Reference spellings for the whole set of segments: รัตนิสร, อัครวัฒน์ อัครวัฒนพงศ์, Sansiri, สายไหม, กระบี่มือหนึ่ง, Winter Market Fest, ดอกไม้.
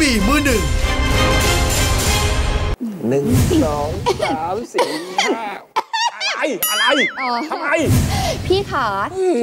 บี่มือหนึ่ง 1 2 3 4 5อะไรทำไมพี่ขา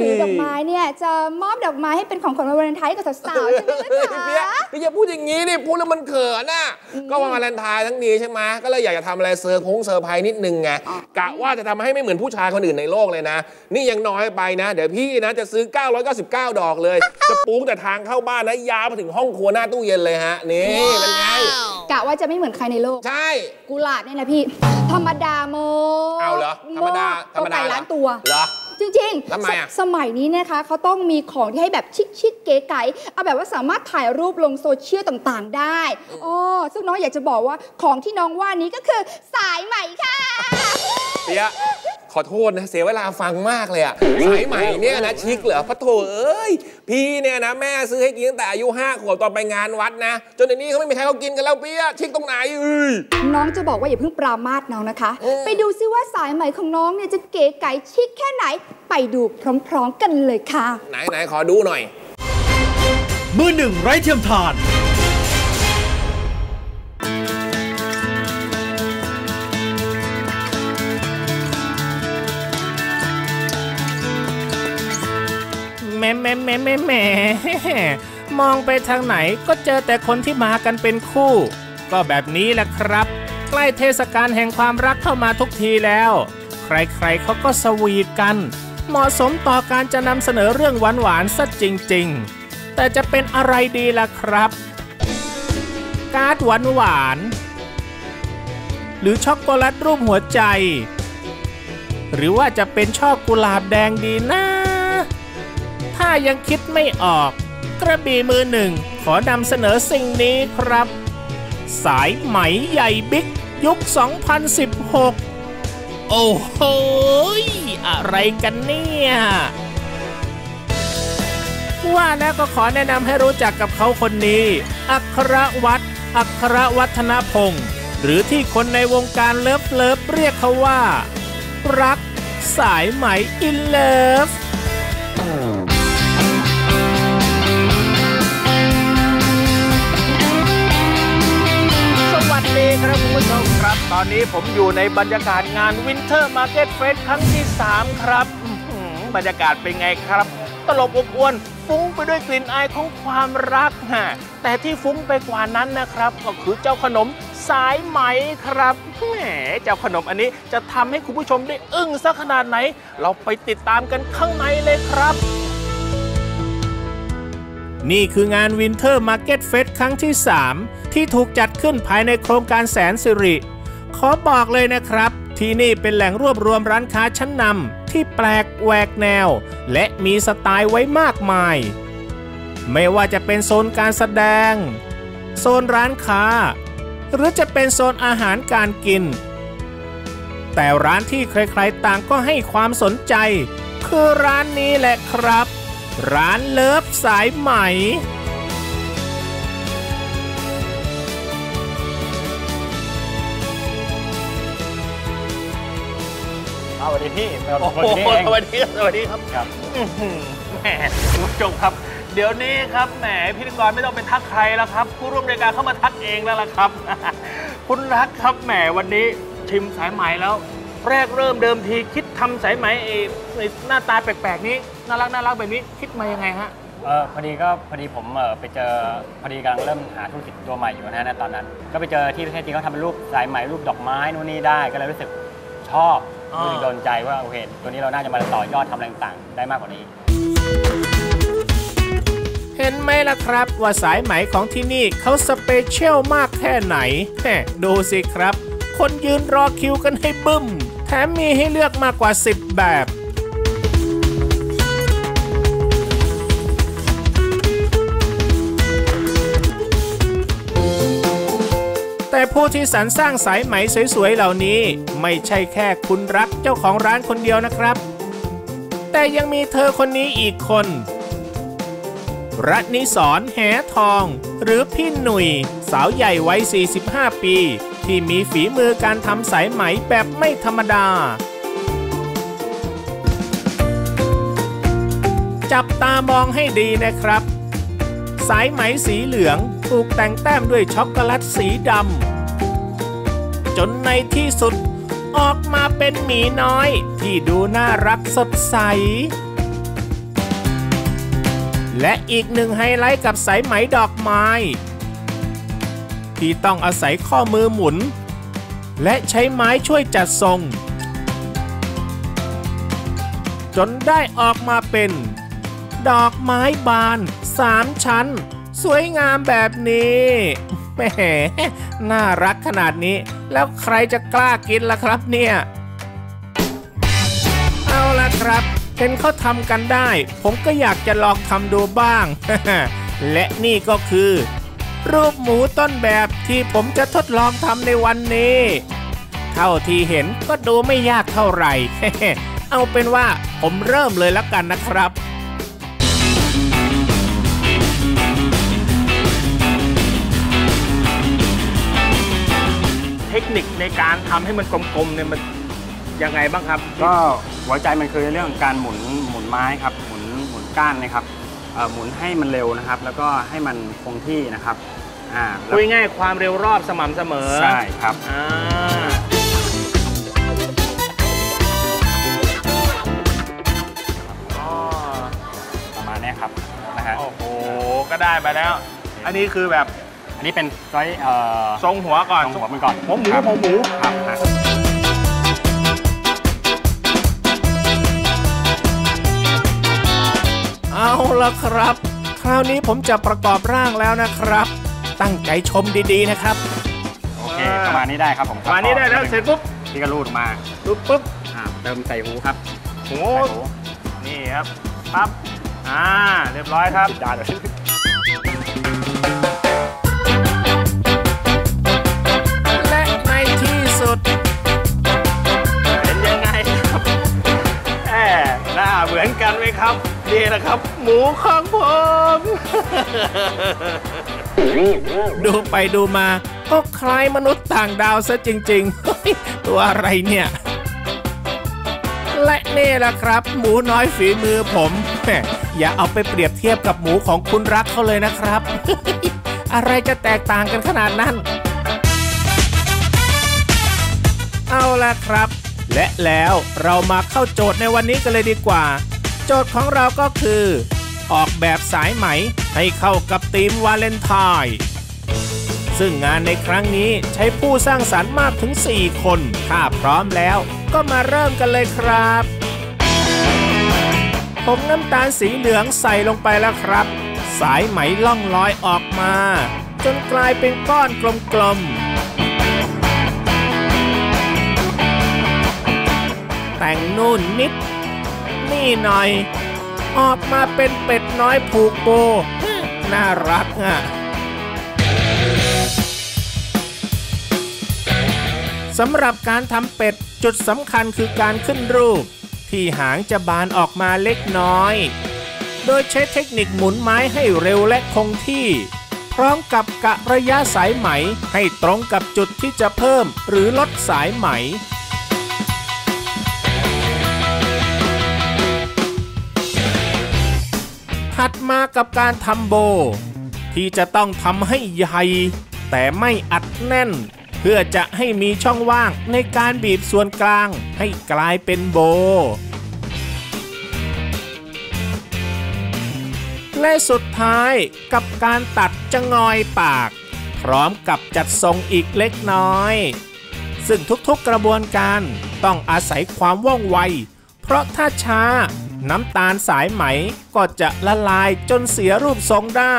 ถือดอกไม้เนี่ยจะมอบดอกไม้ให้เป็นของขวัญวันวาเลนไทน์กับสาวๆใช่ไหมล่ะพี่อย่าพูดอย่างนี้นี่พูดแล้วมันเขินน่ะก็วันวาเลนไทน์ทั้งนี้ใช่ไหมก็เลยอยากจะทำอะไรเซอร์ไพรส์นิดนึงไงกะว่าจะทำให้ไม่เหมือนผู้ชายคนอื่นในโลกเลยนะนี่ยังน้อยไปนะเดี๋ยวพี่นะจะซื้อ999ดอกเลยจะปูงแต่ทางเข้าบ้านนะยาวไปถึงห้องครัวหน้าตู้เย็นเลยฮะนี่เป็นไงกะว่าจะไม่เหมือนใครในโลกใช่กุหลาบเนี่ยนะพี่ธรรมดาโมเอาเหรอธรรมดาตัวไก่ล้านตัวเหรอจริงๆสมัยนี้นะคะเขาต้องมีของที่ให้แบบชิคๆเก๋ไก๋เอาแบบว่าสามารถถ่ายรูปลงโซเชียลต่างๆได้อ๋อซึ่งน้องอยากจะบอกว่าของที่น้องว่านี้ก็คือสายใหม่ค่ะเปียขอโทษนะเสียเวลาฟังมากเลยอะสายใหม่เนี่ยนะชิคเหรอพระโถเอ้ยพี่เนี่ยนะแม่ซื้อให้กินตั้งแต่อายุ5 ขวบตอนไปงานวัดนะจนในนี้เขาไม่มีใครเขากินกันแล้วเปียชิคตรงไหนน้องจะบอกว่าอย่าเพิ่งปรามาสน้องนะคะไปดูซิว่าสายใหม่ของน้องเนี่ยจะเก๋ไก๋ชิคแค่ไหนไปดูพร้อมๆกันเลยค่ะไหนขอดูหน่อยมือหนึ่งไร้เทียมทานแม่มองไปทางไหนก็เจอแต่คนที่มากันเป็นคู่ก็แบบนี้แหละครับใกล้เทศกาลแห่งความรักเข้ามาทุกทีแล้วใครๆเขาก็สวีทกันเหมาะสมต่อการจะนำเสนอเรื่องหวานๆซะจริงๆแต่จะเป็นอะไรดีล่ะครับการ์ดหวานหรือช็อกโกแลตรูปหัวใจหรือว่าจะเป็นช่อกุหลาบแดงดีนะถ้ายังคิดไม่ออกกระบี่มือหนึ่งขอนำเสนอสิ่งนี้ครับสายไหมใหญ่บิ๊กยุค 2016โอ้โหอะไรกันเนี่ยว่าแล้วก็ขอแนะนำให้รู้จักกับเขาคนนี้อัครวัฒน์อัครวัฒนพงศ์หรือที่คนในวงการเลิฟเรียกเขาว่ารักสายไหมอินเลิฟครับคุณผู้ชมครับตอนนี้ผมอยู่ในบรรยากาศงาน Winter Market Fest ครั้งที่ 3 ครับบรรยากาศเป็นไงครับตลบอบอวลฟุ้งไปด้วยกลิ่นอายของความรักฮะแต่ที่ฟุ้งไปกว่านั้นนะครับก็คือเจ้าขนมสายไหมครับแหมเจ้าขนมอันนี้จะทำให้คุณผู้ชมได้อึ้งซะขนาดไหนเราไปติดตามกันข้างในเลยครับนี่คืองาน Winter Market Fest ครั้งที่ 3 ที่ถูกจัดขึ้นภายในโครงการแสนสิริขอบอกเลยนะครับที่นี่เป็นแหล่งรวบรวมร้านค้าชั้นนำที่แปลกแหวกแนวและมีสไตล์ไว้มากมายไม่ว่าจะเป็นโซนการแสดงโซนร้านค้าหรือจะเป็นโซนอาหารการกินแต่ร้านที่ใครๆต่างก็ให้ความสนใจคือร้านนี้แหละครับร้านเลิฟสายไหมสวัสดีพี่สวัสดีครับแหมคุณผู้ชมครับเดี๋ยวนี้ครับแหมพิธีกรไม่ต้องไปทักใครแล้วครับผู้ร่วมรายการเข้ามาทักเองแล้วล่ะครับคุณรักครับแหมวันนี้ชิมสายไหมแล้วแรกเริ่มเดิมทีคิดทำสายไหมหน้าตาแปลกๆนี้น่ารักแบบนี้คิดมายังไงฮะพอดีผมไปเจอพอดีกำลังเริ่มหาธุรกิจตัวใหม่อยู่นะฮะตอนนั้นก็ไปเจอที่ประเทศจีนเขาทำเป็นรูปสายไหมรูปดอกไม้นู่นนี่ได้ก็เลยรู้สึกชอบรู้สึกโดนใจว่าโอเคตัวนี้เราน่าจะมาต่อยอดทำอะไรต่างได้มากกว่านี้เห็นไหมล่ะครับว่าสายไหมของที่นี่เขาสเปเชียลมากแค่ไหนแหมดูสิครับคนยืนรอคิวกันให้บึ้มแถมมีให้เลือกมากกว่า10แบบแต่ผู้ที่สรรสร้างสายไหมสวยๆเหล่านี้ไม่ใช่แค่คุณรักเจ้าของร้านคนเดียวนะครับแต่ยังมีเธอคนนี้อีกคนรัตนิสรแหทองหรือพี่หนุ่ยสาวใหญ่วัย45ปีที่มีฝีมือการทำสายไหมแบบไม่ธรรมดาจับตามองให้ดีนะครับ สายไหมสีเหลืองถูกแต่งแต้มด้วยช็อกโกแลตสีดำจนในที่สุดออกมาเป็นหมีน้อยที่ดูน่ารักสดใสและอีกหนึ่งไฮไลท์กับสายไหมดอกไม้ที่ต้องอาศัยข้อมือหมุนและใช้ไม้ช่วยจัดทรงจนได้ออกมาเป็นดอกไม้บาน3ชั้นสวยงามแบบนี้แหมน่ารักขนาดนี้แล้วใครจะกล้ากินล่ะครับเนี่ยเอาล่ะครับเห็นเขาทำกันได้ผมก็อยากจะลองทำดูบ้าง และนี่ก็คือรูปหมูต้นแบบที่ผมจะทดลองทำในวันนี้เท่าที่เห็นก็ดูไม่ยากเท่าไหร่ เอาเป็นว่าผมเริ่มเลยแล้วกันนะครับเทคนิคในการทำให้มันกลมๆเนี่ยมันยังไงบ้างครับก็หัวใจมันคือเรื่องการหมุนไม้ครับหมุนก้านนะครับหมุนให้มันเร็วนะครับแล้วก็ให้มันคงที่นะครับคุยง่ายความเร็วรอบสม่ำเสมอใช่ครับประมาณนี้ครับนะฮะโอ้โหก็ได้มาแล้วอันนี้คือแบบนี่เป็นไซส์ทรงหัวก่อนหัวหมูครับเอาละครับคราวนี้ผมจะประกอบร่างแล้วนะครับตั้งใจชมดีๆนะครับโอเคประมาณนี้ได้ครับผมประมาณนี้ได้แล้วเสร็จปุ๊บพี่ก็รูดมาปุ๊บเติมใส่หูครับหูนี่ครับปั๊บเรียบร้อยครับเป็นยังไงครับแหมหน้าเหมือนกันไหมครับนี่แหละครับหมูของผมดูไปดูมาก็คล้ายมนุษย์ต่างดาวซะจริงๆตัวอะไรเนี่ยและนี่แหละครับหมูน้อยฝีมือผมอย่าเอาไปเปรียบเทียบกับหมูของคุณรักเขาเลยนะครับอะไรจะแตกต่างกันขนาดนั้นเอาล่ะครับและแล้วเรามาเข้าโจทย์ในวันนี้กันเลยดีกว่าโจทย์ของเราก็คือออกแบบสายไหมให้เข้ากับธีมวาเลนไทน์ซึ่งงานในครั้งนี้ใช้ผู้สร้างสรรค์มากถึง4คนถ้าพร้อมแล้วก็มาเริ่มกันเลยครับผมน้ำตาลสีเหลืองใส่ลงไปแล้วครับสายไหมล่องลอยออกมาจนกลายเป็นก้อนกลมๆแต่งนู่นนิดนี่หน่อยออกมาเป็นเป็ดน้อยผูกโบน่ารักอ่ะสำหรับการทำเป็ดจุดสำคัญคือการขึ้นรูปที่หางจะบานออกมาเล็กน้อยโดยใช้เทคนิคหมุนไม้ให้เร็วและคงที่พร้อมกับกะระยะสายไหมให้ตรงกับจุดที่จะเพิ่มหรือลดสายไหมถัดมากับการทำโบที่จะต้องทำให้ใหญ่แต่ไม่อัดแน่นเพื่อจะให้มีช่องว่างในการบีบส่วนกลางให้กลายเป็นโบและสุดท้ายกับการตัดจะงอยปากพร้อมกับจัดทรงอีกเล็กน้อยซึ่งทุกๆกระบวนการต้องอาศัยความว่องไวเพราะถ้าช้าน้ำตาลสายไหมก็จะละลายจนเสียรูปทรงได้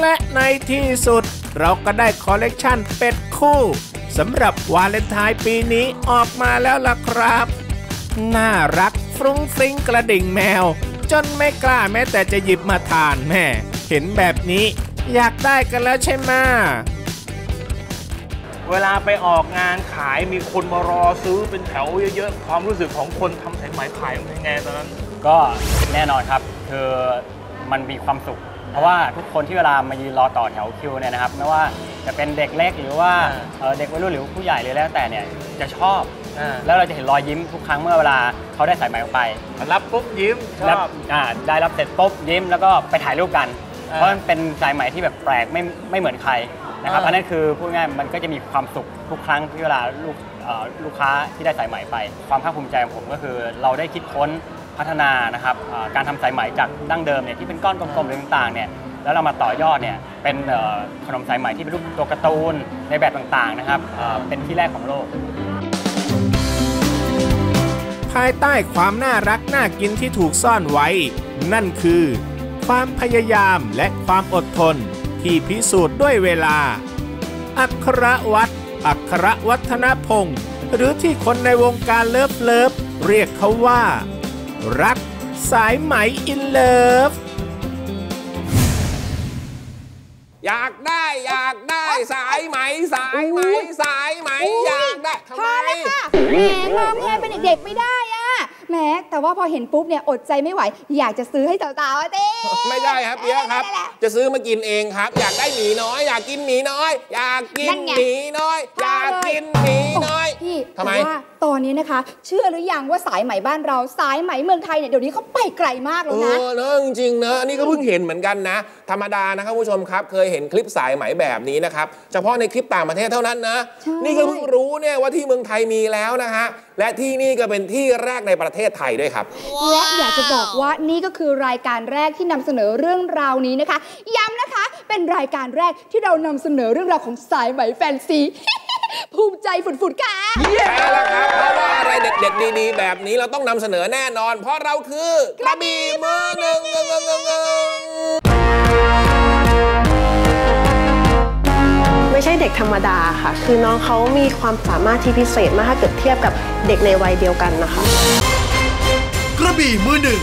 และในที่สุดเราก็ได้คอลเลกชันเป็ดคู่สำหรับวาเลนไทน์ปีนี้ออกมาแล้วล่ะครับน่ารักฟรุ้งฟริ้งกระดิ่งแมวจนไม่กล้าแม้แต่จะหยิบมาทานแม่เห็นแบบนี้อยากได้กันแล้วใช่ไหมเวลาไปออกงานขายมีคนมารอซื้อเป็นแถวเยอะๆความรู้สึกของคนทำสายไหมขายเป็นไงตอนนั้นก็แน่นอนครับคือมันมีความสุขเพราะว่าทุกคนที่เวลามายืนรอต่อแถวคิวเนี่ยนะครับไม่ว่าจะเป็นเด็กเล็กหรือว่าเด็กวัยรุ่นหรือผู้ใหญ่เลยแล้วแต่เนี่ยจะชอบ แล้วเราจะเห็นรอยยิ้มทุกครั้งเมื่อเวลาเขาได้สายใหม่ออกไปรับปุ๊บยิ้มชอบได้รับเสร็จปุ๊บยิ้มแล้วก็ไปถ่ายรูปกันเพราะมันเป็นสายใหม่ที่แบบแปลกไม่เหมือนใครนะครับอันนั้นคือพูดง่ายมันก็จะมีความสุขทุกครั้งที่เวลาลูกค้าที่ได้สายใหม่ไปความภาคภูมิใจของผมก็คือเราได้คิดค้นพัฒนานะครับการทำสายไหมจากดั้งเดิมเนี่ยที่เป็นก้อนกลมๆหรือต่างๆเนี่ยแล้วเรามาต่อยอดเนี่ยเป็นขนมสายไหมที่เป็นรูปตัวการ์ตูนในแบบต่างๆนะครับเป็นที่แรกของโลกภายใต้ความน่ารักน่ากินที่ถูกซ่อนไว้นั่นคือความพยายามและความอดทนที่พิสูจน์ด้วยเวลาอัครวัฒน์อัครวัฒนพงศ์หรือที่คนในวงการเลิฟเรียกเขาว่ารักสายไหมอินเลิฟอยากได้สายไหมสายไหมอยากได้ทำไมแหมงอแงเป็นเด็กๆไม่ได้อะแหมแต่ว่าพอเห็นปุ๊บเนี่ยอดใจไม่ไหวอยากจะซื้อให้สาวๆอะเต้ไม่ได้ครับเพี้ยครับจะซื้อมากินเองครับอยากได้หมีน้อยอยากกินหมีน้อยพี่ทำไมตอนนี้นะคะเชื่อหรือยังว่าสายไหมบ้านเราสายไหมเมืองไทยเนี่ยเดี๋ยวนี้เขาไปไกลมากแล้วนะเนอะจริงๆนะนี่ก็เพิ่งเห็นเหมือนกันนะธรรมดานะครับผู้ชมครับเคยเห็นคลิปสายไหมแบบนี้นะครับเฉพาะในคลิปต่างประเทศเท่านั้นนะนี่ก็เพิ่งรู้เนี่ยว่าที่เมืองไทยมีแล้วนะฮะและที่นี่ก็เป็นที่แรกในประเทศไทยด้วยครับและอยากจะบอกว่านี่ก็คือรายการแรกที่นำเสนอเรื่องราวนี้นะคะย้ำนะคะเป็นรายการแรกที่เรานำเสนอเรื่องราวของสายไหมแฟนซีภูมิใจฝุ่นๆค่ะใช่แล้วครับเพราะว่าอะไรเด็ดๆดีๆแบบนี้เราต้องนำเสนอแน่นอนเพราะเราคือกระบี่มือหนึ่งไม่ใช่เด็กธรรมดาค่ะคือน้องเขามีความสามารถที่พิเศษมากถ้าเกิดเทียบกับเด็กในวัยเดียวกันนะคะกระบี่มือหนึ่ง